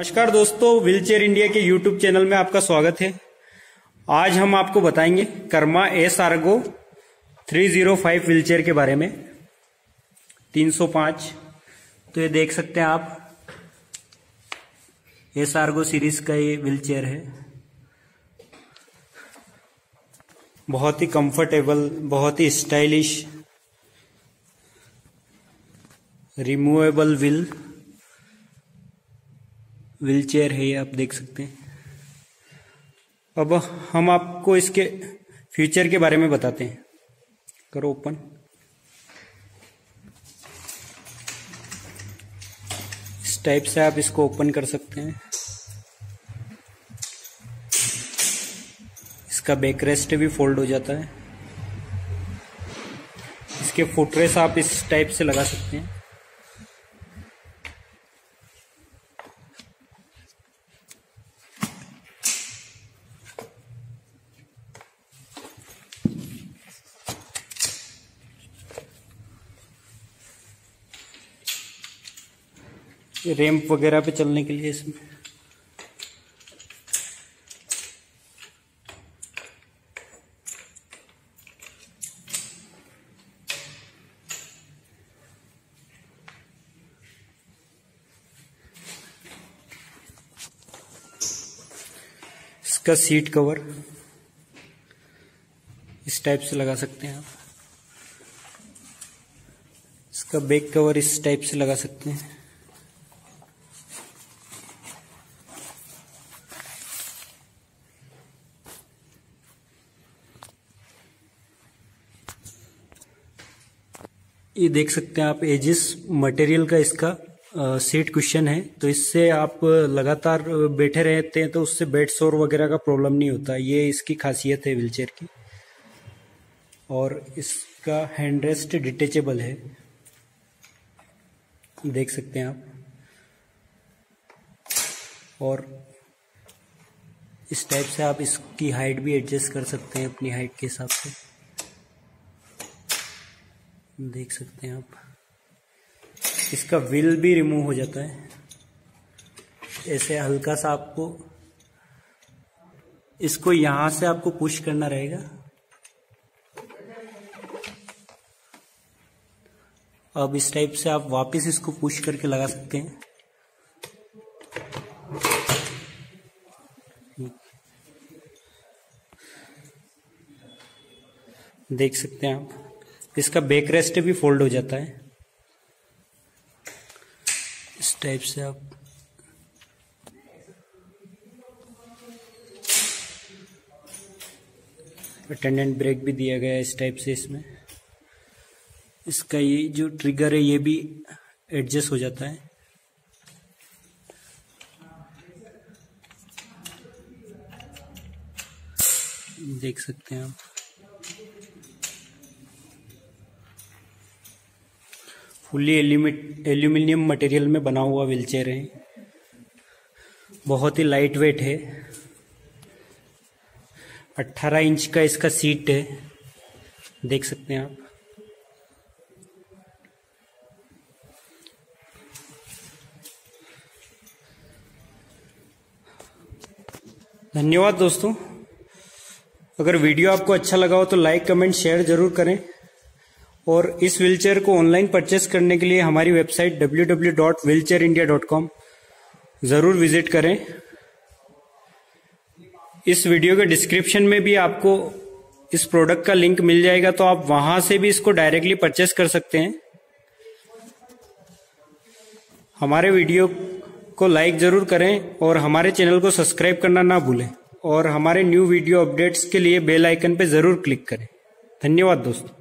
नमस्कार दोस्तों, wheelchair India के यूट्यूब चैनल में आपका स्वागत है। आज हम आपको बताएंगे कर्मा एस 305 व्हीलचेयर के बारे में 305। तो ये देख सकते हैं आप, एस सीरीज का ये व्हीलचेयर है। बहुत ही कंफर्टेबल, बहुत ही स्टाइलिश रिमूवेबल व्हीलचेयर है ये, आप देख सकते हैं। अब हम आपको इसके फ्यूचर के बारे में बताते हैं। करो ओपन। इस टाइप से आप इसको ओपन कर सकते हैं। इसका बैकरेस्ट भी फोल्ड हो जाता है। इसके फुटरेस्ट आप इस टाइप से लगा सकते हैं। रैंप वगैरह पे चलने के लिए इसमें इसका सीट कवर इस टाइप से लगा सकते हैं आप। इसका बैक कवर इस टाइप से लगा सकते हैं। ये देख सकते हैं आप, एजिस मटेरियल का इसका सीट कुशन है, तो इससे आप लगातार बैठे रहते हैं तो उससे बेड शोर वगैरह का प्रॉब्लम नहीं होता। ये इसकी खासियत है व्हीलचेयर की। और इसका हैंडरेस्ट डिटेचेबल है, देख सकते हैं आप। और इस टाइप से आप इसकी हाइट भी एडजस्ट कर सकते हैं अपनी हाइट के हिसाब से, देख सकते हैं आप। इसका व्हील भी रिमूव हो जाता है ऐसे हल्का सा। आपको इसको यहां से आपको पुश करना रहेगा। अब इस टाइप से आप वापस इसको पुश करके लगा सकते हैं। देख सकते हैं आप, इसका बैकरेस्ट भी फोल्ड हो जाता है इस टाइप से आप। अटेंडेंट ब्रेक भी दिया गया है इस टाइप से इसमें। इसका ये जो ट्रिगर है ये भी एडजस्ट हो जाता है। देख सकते हैं आप, फुली एल्यूमिनियम मटेरियल में बना हुआ व्हीलचेयर है। बहुत ही लाइट वेट है। 18 इंच का इसका सीट है, देख सकते हैं आप। धन्यवाद दोस्तों। अगर वीडियो आपको अच्छा लगा हो तो लाइक, कमेंट, शेयर जरूर करें। और इस व्हीलचेयर को ऑनलाइन परचेस करने के लिए हमारी वेबसाइट www.wheelchairindia.com जरूर विजिट करें। इस वीडियो के डिस्क्रिप्शन में भी आपको इस प्रोडक्ट का लिंक मिल जाएगा, तो आप वहां से भी इसको डायरेक्टली परचेस कर सकते हैं। हमारे वीडियो को लाइक जरूर करें और हमारे चैनल को सब्सक्राइब करना ना भूलें। और हमारे न्यू वीडियो अपडेट्स के लिए बेल आइकन पर जरूर क्लिक करें। धन्यवाद दोस्तों।